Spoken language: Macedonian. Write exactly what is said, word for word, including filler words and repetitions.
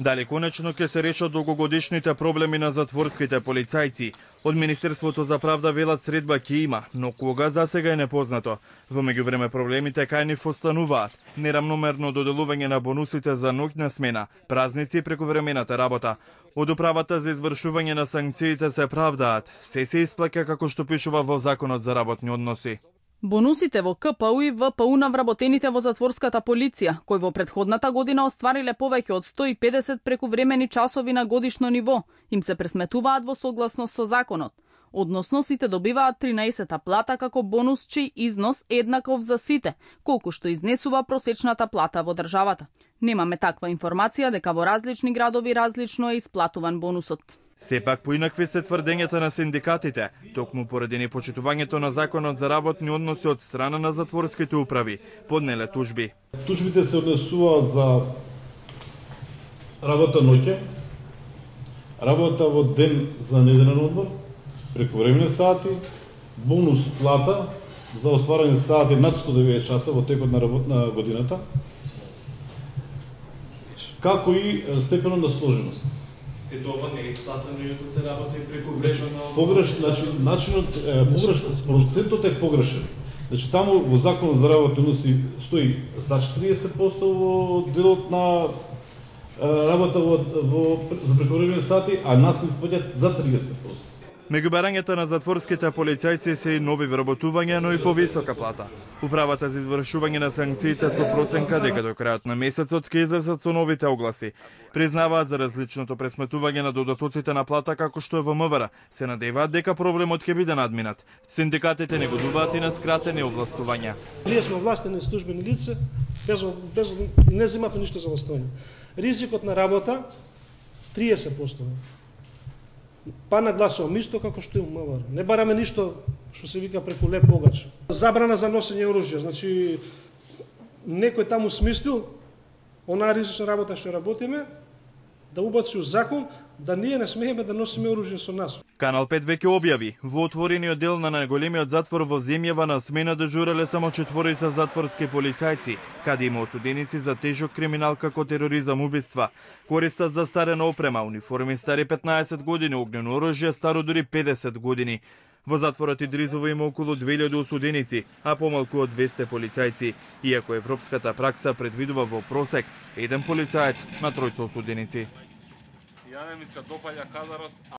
Дали конечно ќе се решат долгогодишните проблеми на затворските полицајци? Од Министерството за Правда велат средба ќе има, но кога за сега е непознато. Во меѓувреме проблемите Кајниф остануваат. Нерамномерно доделување на бонусите за ноќна смена, празници и прековремената работа. Од управата за извршување на санкциите се правдаат. Се се исплаќа како што пишува во Законот за работни односи. Бонусите во К П У и В П У на вработените во Затворската полиција, кои во предходната година оствариле повеќе од сто и педесет прекувремени часови на годишно ниво, им се пресметуваат во согласност со законот. Односно, сите добиваат тринаесета плата како бонус, чиј износ еднаков за сите, колку што изнесува просечната плата во државата. Немаме таква информација дека во различни градови различно е исплатуван бонусот. Сепак поинакви се тврдењата на синдикатите, токму поради непочитувањето на Законот за работни односи од страна на затворските управи, поднеле тужби. Тужбите се однесуваат за работа ноќе, работа во ден за неделен одмор, прековремени сати, бонус плата за остварени сати над сто и девет часа во текот на работна годината, како и степенот на сложеност. Се тоа не е исплатено и да се работи прековремено. Погрешен, значи начинот е погрешен, процентот е погрешен. Значи таму во Законот за работни односи стои за четириесет проценти во делот на работа во, во за прековремени сати, а нас не исплаќаат за триесет проценти. Меѓу барањата на затворските полицајци се и нови вработувања, но и повисока плата. Управата за извршување на санкциите со проценка дека до крајот на месецот ќе излезат со новите огласи. Признаваат за различното пресметување на додатоците на плата како што е во М В Р, се надеваат дека проблемот ќе биде надминат. Синдикатите негодуваат и на скратени овластувања. Ние сме овластени службени лица, без, без не земавме ништо за оставање. Ризикот на работа триесет проценти. Па нагласувам исто како што е М В Р. Не бараме ништо што се вика преку леп погач. Забрана за носење оружје, значи некој таму смислил онаа ризична работа што работиме да убаци у закон да ние не смееме да носиме оружје со нас. Канал пет веќе објави, во отворениот дел на најголемиот затвор во земјава на смена дежурале само четворица затворски полицајци, каде има осуденици за тежок криминал како тероризам, убиства. Користат за старена опрема, униформи стари петнаесет години, огнено оружје старо дури педесет години. Во затворот Идризово има околу две илјади осуденици, а помалку од двесте полицајци, иако европската пракса предвидува во просек еден полицаец на тројца осуденици. Ја не ми се допаѓа кадарот.